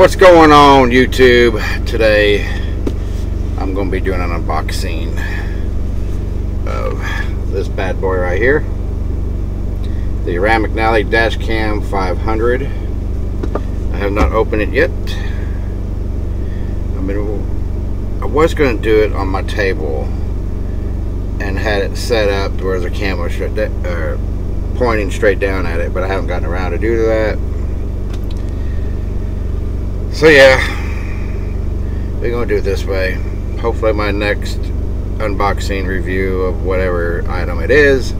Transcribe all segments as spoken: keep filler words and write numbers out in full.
What's going on, YouTube? Today I'm going to be doing an unboxing of this bad boy right here, the Rand McNally Dashcam five hundred. I have not opened it yet. I mean, I was going to do it on my table and had it set up where the camera should, uh, pointing straight down at it, but I haven't gotten around to do that. So yeah, we're gonna do it this way. Hopefully my next unboxing review of whatever item it is,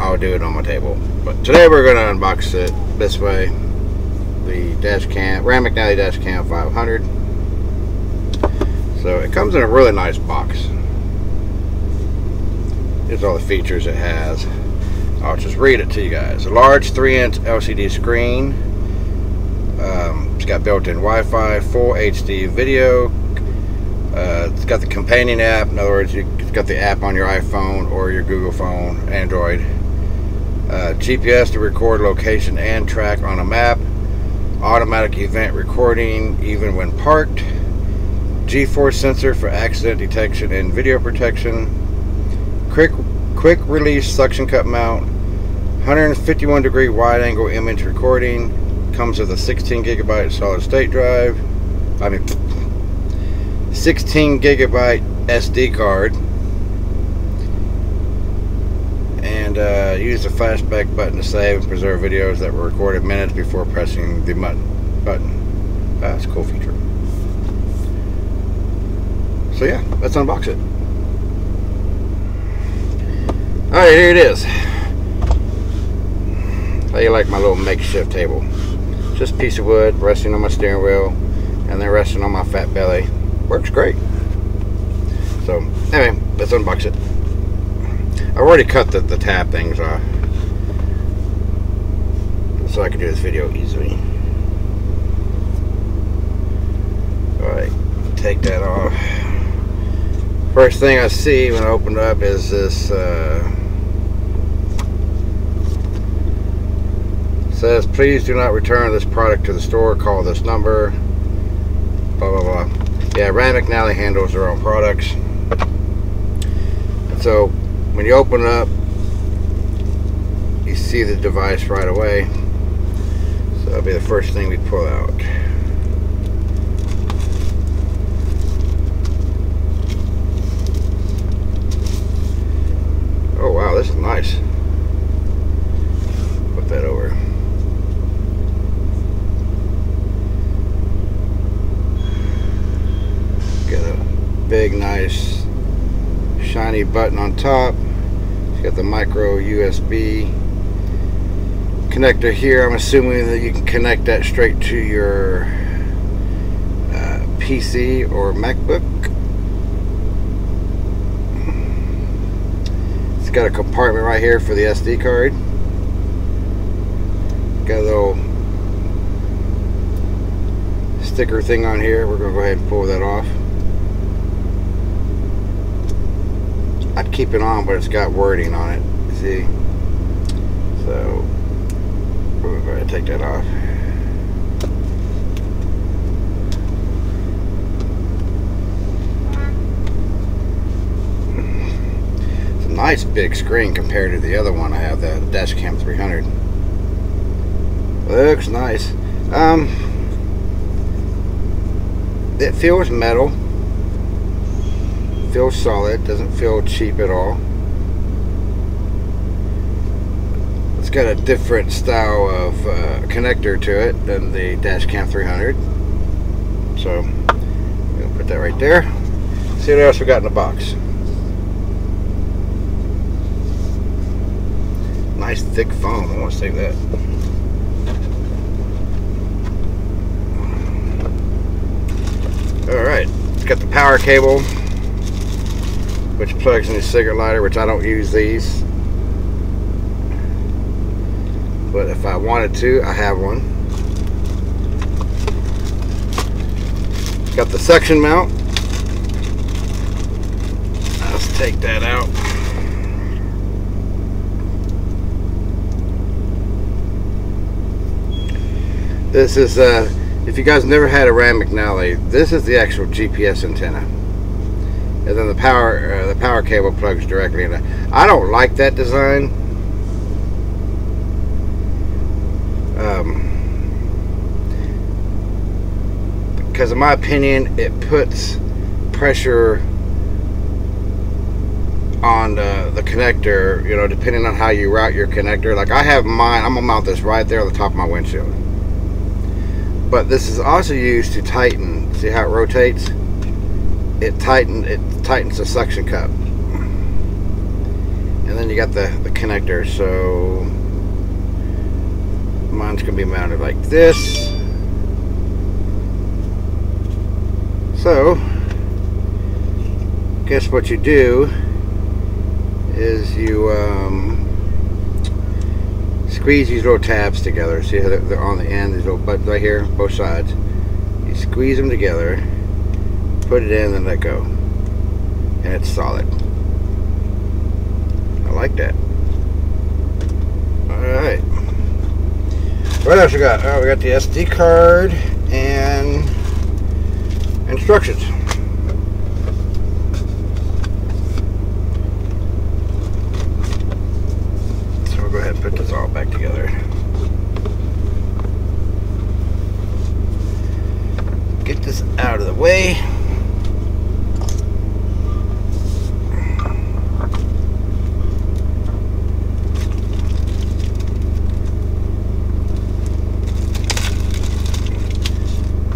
I'll do it on my table. But today we're gonna unbox it this way. The Dashcam, Rand McNally Dashcam five hundred. So it comes in a really nice box. Here's all the features it has. I'll just read it to you guys. A large three inch L C D screen. Um, it's got built-in Wi-Fi, full H D video. Uh, it's got the companion app. In other words, you, it's got the app on your iPhone or your Google phone, Android. Uh, G P S to record location and track on a map. Automatic event recording even when parked. G force sensor for accident detection and video protection. Quick, quick release suction cup mount. one hundred fifty-one degree wide-angle image recording. Comes with a sixteen gigabyte solid state drive. I mean, sixteen gigabyte S D card, and uh, use the flashback button to save and preserve videos that were recorded minutes before pressing the button. That's a cool feature. So yeah, let's unbox it. All right, here it is. How you like my little makeshift table? Just piece of wood resting on my steering wheel and then resting on my fat belly. Works great. So anyway, let's unbox it. I've already cut the, the tab things off so I can do this video easily. Alright, take that off. First thing I see when I open it up is this uh, says, please do not return this product to the store, call this number, blah blah blah. Yeah, Rand McNally handles their own products. And so when you open it up, you see the device right away. So that'll be the first thing we pull out. Oh wow, this is nice. Put that over. Big, nice, shiny button on top. It's got the micro U S B connector here. I'm assuming that you can connect that straight to your uh, P C or MacBook. It's got a compartment right here for the S D card. Got a little sticker thing on here. We're going to go ahead and pull that off. I'd keep it on, but it's got wording on it, you see? So, we're going to take that off. It's a nice big screen compared to the other one I have, the Dashcam three hundred. Looks nice. Um, it feels metal. Feels solid, doesn't feel cheap at all. It's got a different style of uh, connector to it than the Dashcam three hundred. So, I'm gonna put that right there. See what else we got in the box. Nice thick foam, I want to save that. Alright, it's got the power cable, which plugs in the cigarette lighter, which I don't use these, but if I wanted to, I have one. Got the suction mount. Let's take that out. This is, uh, if you guys never had a Rand McNally, this is the actual G P S antenna. And then the power, uh, the power cable plugs directly in. I don't like that design. Um, because in my opinion, it puts pressure on uh, the connector, you know, depending on how you route your connector. Like I have mine, I'm gonna mount this right there on the top of my windshield. But this is also used to tighten. See how it rotates? It tighten, it tightens the suction cup. And then you got the, the connector. So mine's gonna be mounted like this. So guess what you do is you um, squeeze these little tabs together. See how they're, they're on the end, these little buttons right here, both sides. You squeeze them together, put it in, and let go. And it's solid. I like that. Alright. What else we got? Oh, we got the S D card and instructions. Put this all back together. Get this out of the way.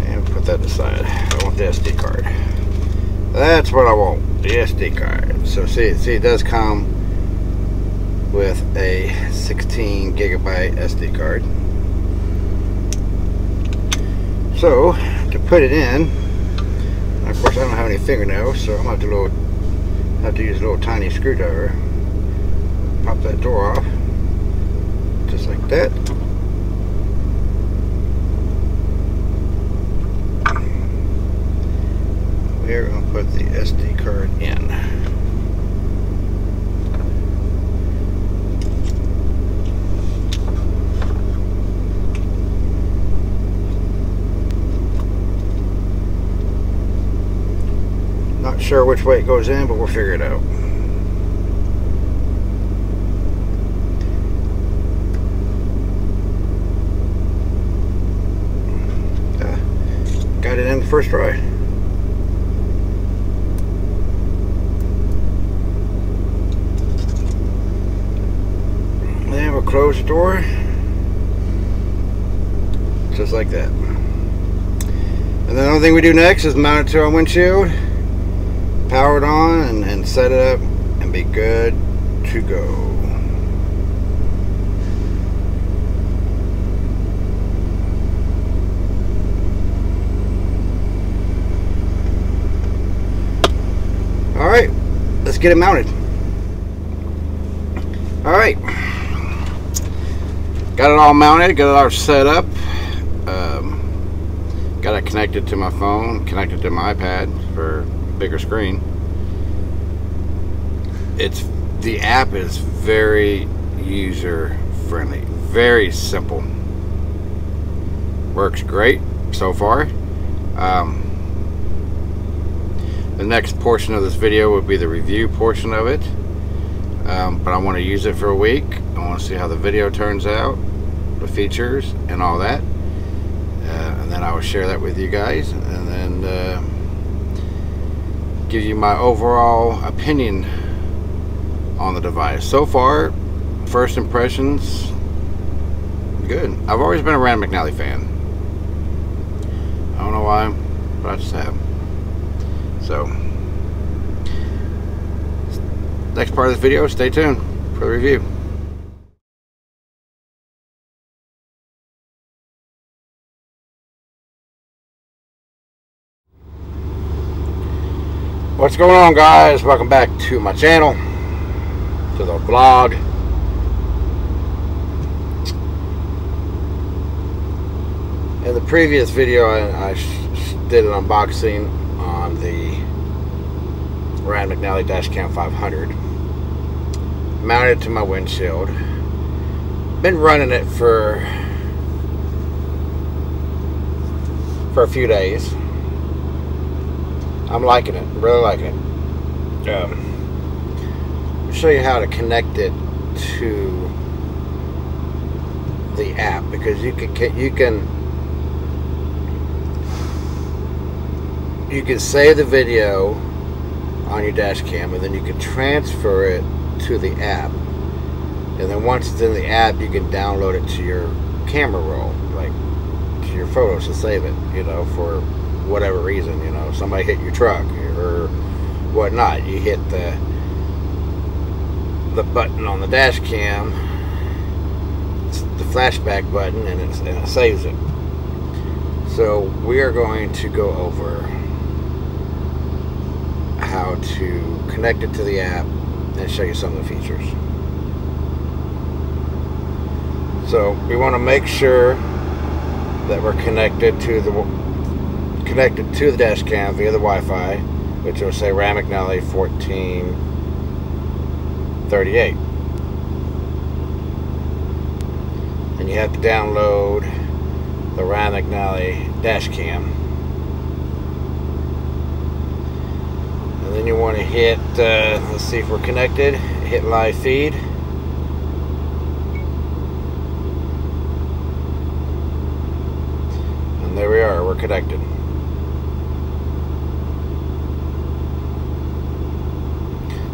And put that aside. I want the S D card. That's what I want. The S D card. So see, see it does come with a sixteen gigabyte S D card. So to put it in, of course I don't have any fingernails, so I'm gonna have to, little, have to use a little tiny screwdriver. Pop that door off, just like that. We're gonna put the S D card in. Not sure which way it goes in, but we'll figure it out. Uh, got it in the first try. Then we'll close the door, just like that. And the only thing we do next is mount it to our windshield. Power it on and, and set it up and be good to go. Alright, let's get it mounted. Alright, got it all mounted, got it all set up. Um, got it connected to my phone, connected to my iPad for bigger screen. It's the app is very user friendly, very simple. Works great so far. Um, the next portion of this video would be the review portion of it, um, but I want to use it for a week. I want to see how the video turns out, the features, and all that, uh, and then I will share that with you guys, and then. Uh, give you my overall opinion on the device. So far, first impressions, good. I've always been a Rand McNally fan. I don't know why, but I just have. So, next part of this video, stay tuned for the review. What's going on, guys? Welcome back to my channel, to the vlog. In the previous video, I, I did an unboxing on the Rand McNally Dashcam five hundred. Mounted to my windshield. Been running it for for a few days. I'm liking it, really liking it. Um, I'll show you how to connect it to the app, because you can you can you can save the video on your dash cam, and then you can transfer it to the app, and then once it's in the app, you can download it to your camera roll, like to your photos, to save it, you know, for whatever reason, you know, somebody hit your truck or whatnot, you hit the the button on the dash cam, it's the flashback button, and, it's, and it saves it. So we are going to go over how to connect it to the app and show you some of the features. So we want to make sure that we're connected to the connected to the dash cam via the Wi-Fi, which will say Rand McNally fourteen thirty-eight, and you have to download the Rand McNally dash cam, and then you want to hit uh, let's see if we're connected, hit live feed. And there we are, we're connected.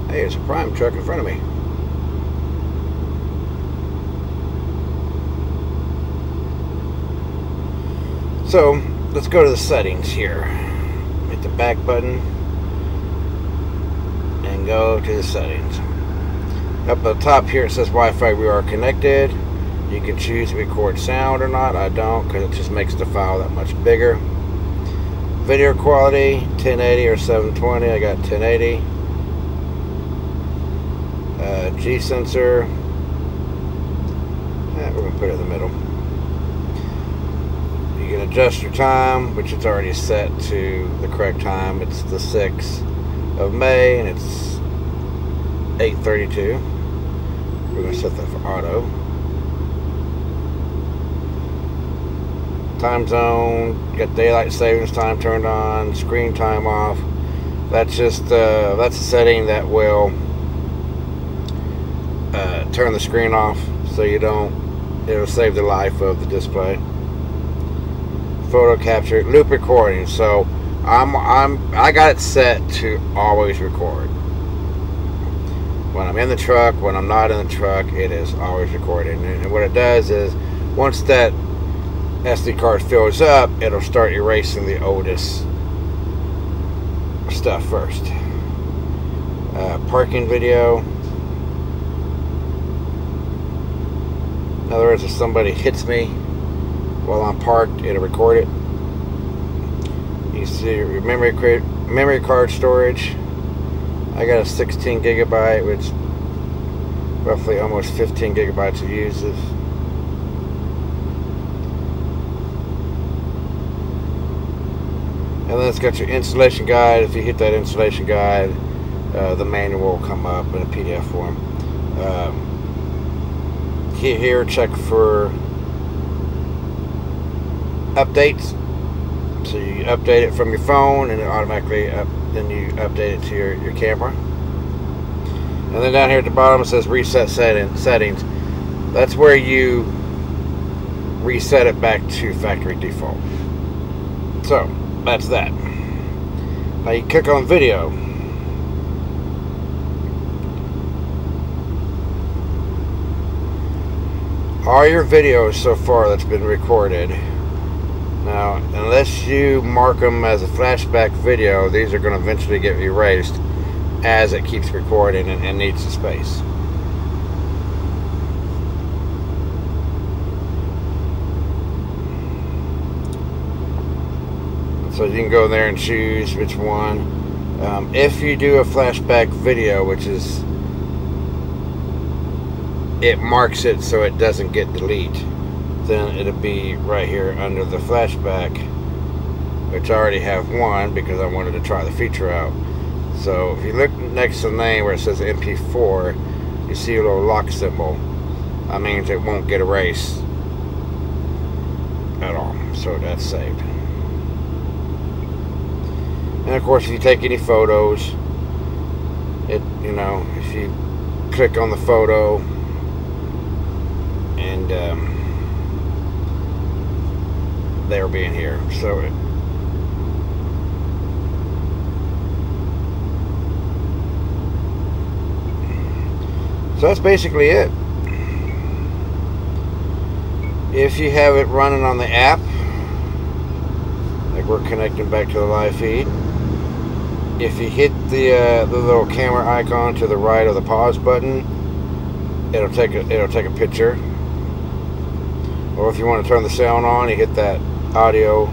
Hey, it's a Prime truck in front of me. So let's go to the settings here. Hit the back button and go to the settings. Up at the top here it says Wi-Fi, we are connected. You can choose to record sound or not. I don't, because it just makes the file that much bigger. Video quality ten eighty or seven twenty. I got ten eighty. Uh, G sensor. Eh, we're gonna put it in the middle. You can adjust your time, which it's already set to the correct time. It's the sixth of May, and it's eight thirty-two. We're gonna set that for auto. Time zone. Got daylight savings time turned on. Screen time off. That's just uh, that's a setting that will. Uh, turn the screen off so you don't, it'll save the life of the display. Photo capture, loop recording. So I'm I'm I got it set to always record. When I'm in the truck, when I'm not in the truck, it is always recording. And what it does is, once that S D card fills up, it'll start erasing the oldest stuff first. Uh, parking video. In other words, if somebody hits me while I'm parked, it'll record it. You see your memory, memory card storage. I got a sixteen gigabyte, which roughly almost fifteen gigabytes of uses. And then it's got your installation guide. If you hit that installation guide, uh, the manual will come up in a P D F form. Um, Here, check for updates. So you update it from your phone, and it automatically up, then you update it to your, your camera. And then down here at the bottom it says reset setting, settings. That's where you reset it back to factory default. So that's that. Now you click on video. All your videos so far that's been recorded. Now, unless you mark them as a flashback video, these are going to eventually get erased as it keeps recording and, and needs the space. So you can go there and choose which one. Um, if you do a flashback video, which is it marks it so it doesn't get delete, then it'll be right here under the flashback, which I already have one because I wanted to try the feature out. So if you look next to the name where it says M P four, you see a little lock symbol. That means it won't get erased at all, so that's saved. And of course, if you take any photos, it, you know, if you click on the photo and um, they'll be in here. So it, So that's basically it. If you have it running on the app, like we're connecting back to the live feed, if you hit the, uh, the little camera icon to the right of the pause button, it'll take a, it'll take a picture. Or if you want to turn the sound on, you hit that audio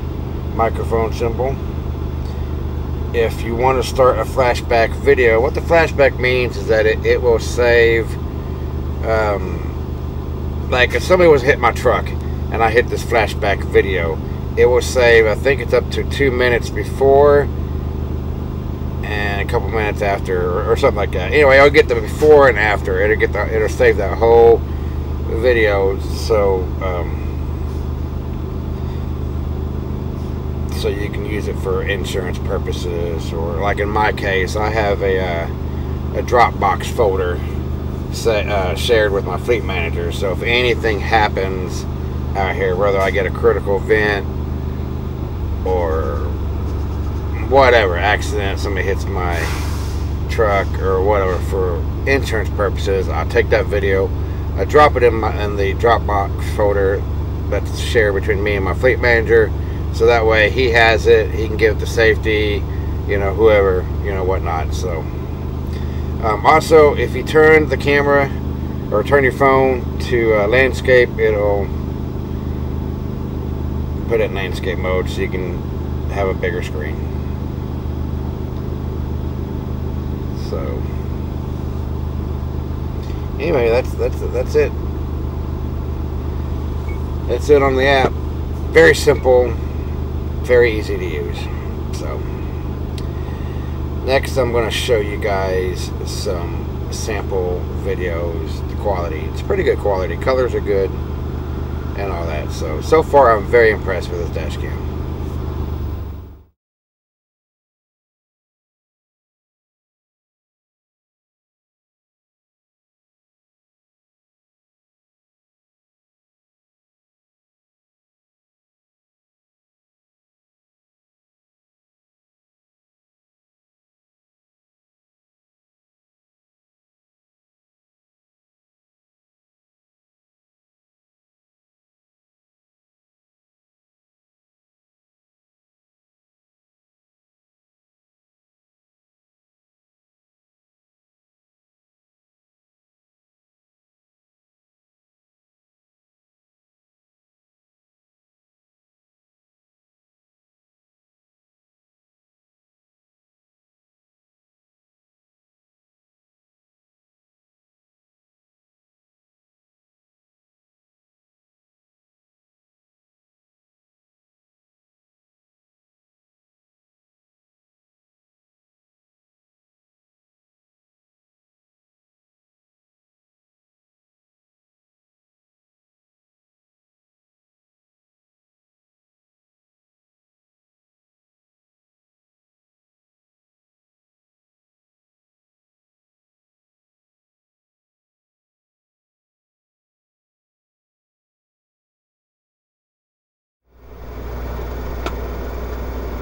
microphone symbol. If you want to start a flashback video, what the flashback means is that it, it will save, um, like if somebody was hit my truck and I hit this flashback video, it will save, I think it's up to two minutes before and a couple minutes after, or, or something like that. Anyway, I'll get the before and after. It'll get the, it'll save that whole video. So um so you can use it for insurance purposes, or like in my case, I have a, uh, a Dropbox folder set, uh, shared with my fleet manager. So if anything happens out here, whether I get a critical event or whatever, accident, somebody hits my truck or whatever, for insurance purposes, I take that video, I drop it in, my, in the Dropbox folder that's shared between me and my fleet manager. So that way he has it, he can give it to safety, you know, whoever, you know, whatnot. So, um, also, if you turn the camera or turn your phone to uh, landscape, it'll put it in landscape mode so you can have a bigger screen. So, anyway, that's that's that's it. That's it on the app. Very simple. Very easy to use. So next I'm going to show you guys some sample videos. The quality, it's pretty good quality, colors are good and all that. So so far I'm very impressed with this dash cam.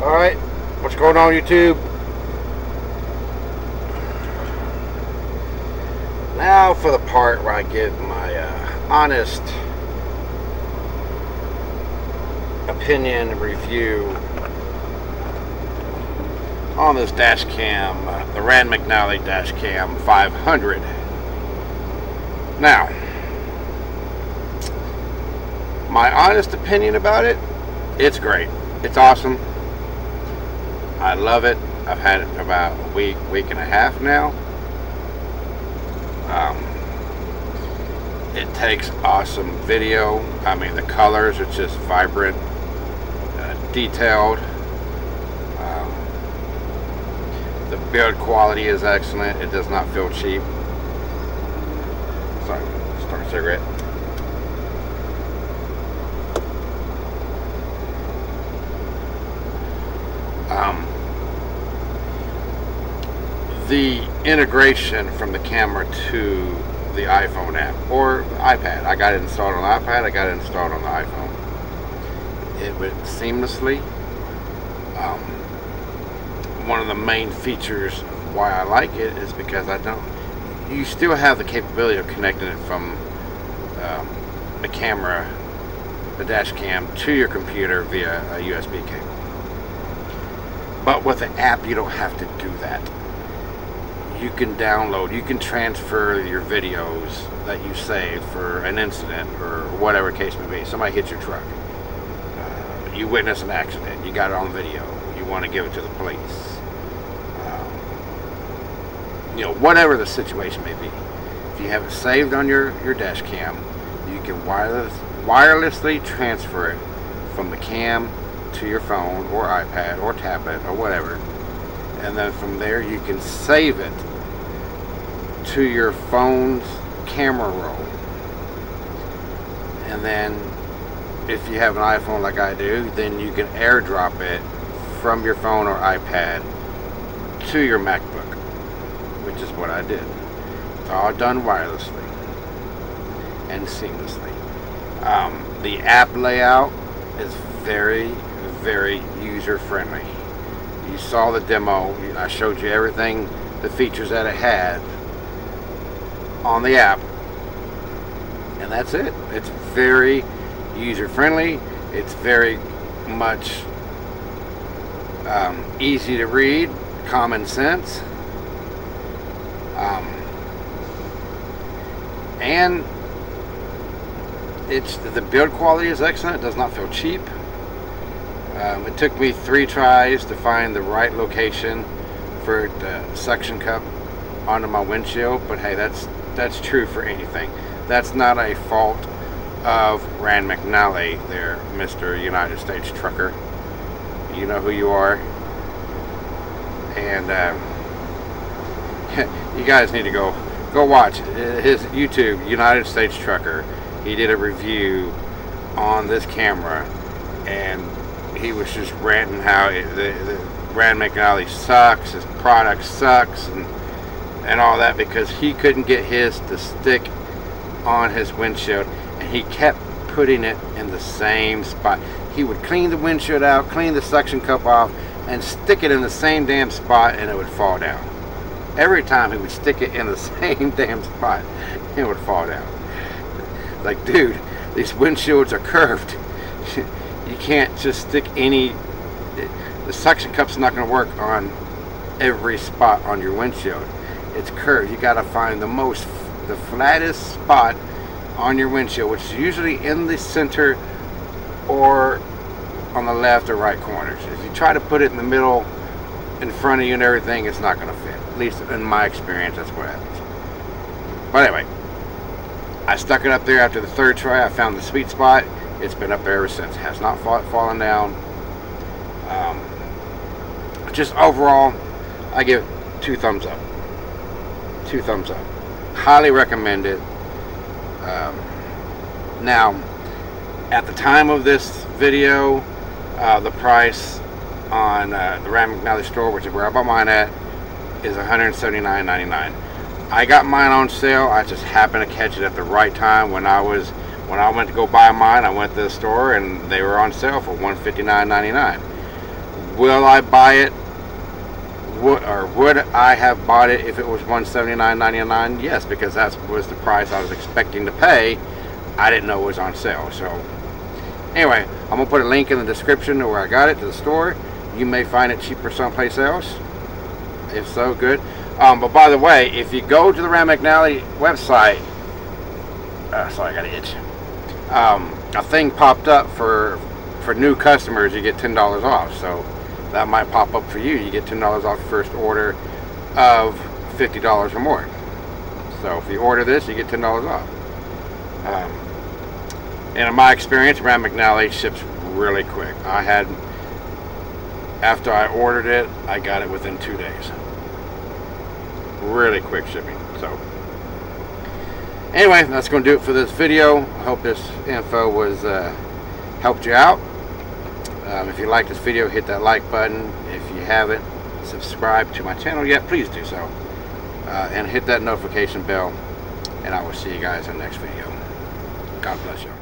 Alright, what's going on YouTube? Now for the part where I give my uh, honest opinion and review on this dash cam, uh, the Rand McNally dash cam five hundred. Now, my honest opinion about it, it's great. It's awesome. I love it. I've had it for about a week, week and a half now. Um, it takes awesome video. I mean, the colors, it's just vibrant, uh, detailed. Um, the build quality is excellent. It does not feel cheap. Sorry, start a cigarette. the integration from the camera to the iPhone app or iPad. I got it installed on the iPad, I got it installed on the iPhone. It went seamlessly. Um, one of the main features of why I like it is because I don't, you still have the capability of connecting it from um, the camera, the dash cam, to your computer via a U S B cable. But with the app, you don't have to do that. You can download, you can transfer your videos that you save for an incident or whatever case may be. Somebody hits your truck. Uh, you witness an accident. You got it on video. You want to give it to the police. Um, you know, whatever the situation may be. If you have it saved on your, your dash cam, you can wireless, wirelessly transfer it from the cam to your phone or iPad or tablet or whatever, and then from there you can save it to your phone's camera roll, and then if you have an iPhone like I do, then you can airdrop it from your phone or iPad to your MacBook, which is what I did. It's all done wirelessly and seamlessly. Um, the app layout is very very user-friendly. You saw the demo. I showed you everything, the features that it had on the app, and that's it. It's very user-friendly. It's very much um, easy to read, common sense, um, and it's the build quality is excellent. It does not feel cheap. Um, it took me three tries to find the right location for the suction cup onto my windshield, but hey, that's that's true for anything. That's not a fault of Rand McNally there, Mister United States Trucker. You know who you are. And um, you guys need to go go watch his YouTube, United States Trucker. He did a review on this camera, and he was just ranting how it, the, the Rand McNally sucks, his product sucks, and and all that, because he couldn't get his to stick on his windshield, and he kept putting it in the same spot. He would clean the windshield out, clean the suction cup off, and stick it in the same damn spot, and it would fall down. Every time he would stick it in the same damn spot, it would fall down. Like, dude, these windshields are curved. You can't just stick any, the suction cup's not going to work on every spot on your windshield. It's curved. You got to find the most, the flattest spot on your windshield, which is usually in the center or on the left or right corners. If you try to put it in the middle in front of you and everything, it's not going to fit. At least in my experience, that's what happens. But anyway, I stuck it up there after the third try. I found the sweet spot. It's been up there ever since. Has not fallen down. Um, just overall, I give it two thumbs up. Two thumbs up. Highly recommend it. Um, now, at the time of this video, uh, the price on uh, the Rand McNally store, which is where I bought mine at, is one hundred seventy-nine ninety-nine. I got mine on sale. I just happened to catch it at the right time when I was. When I went to go buy mine, I went to the store and they were on sale for one hundred fifty-nine ninety-nine. Will I buy it? Would, or would I have bought it if it was one hundred seventy-nine ninety-nine? Yes, because that was the price I was expecting to pay. I didn't know it was on sale. So anyway, I'm going to put a link in the description to where I got it, to the store. You may find it cheaper someplace else. If so, good. Um, but by the way, if you go to the Rand McNally website, uh, sorry, I got an itch. Um, a thing popped up for for new customers. You get ten dollars off, so that might pop up for you. You get ten dollars off your first order of fifty dollars or more. So if you order this, you get ten dollars off. Um, and in my experience, Rand McNally ships really quick. I had, after I ordered it, I got it within two days. Really quick shipping. So anyway, that's going to do it for this video. I hope this info was uh, helped you out. Um, if you like this video, hit that like button. If you haven't, subscribed to my channel yet, please do so. Uh, and hit that notification bell, and I will see you guys in the next video. God bless you.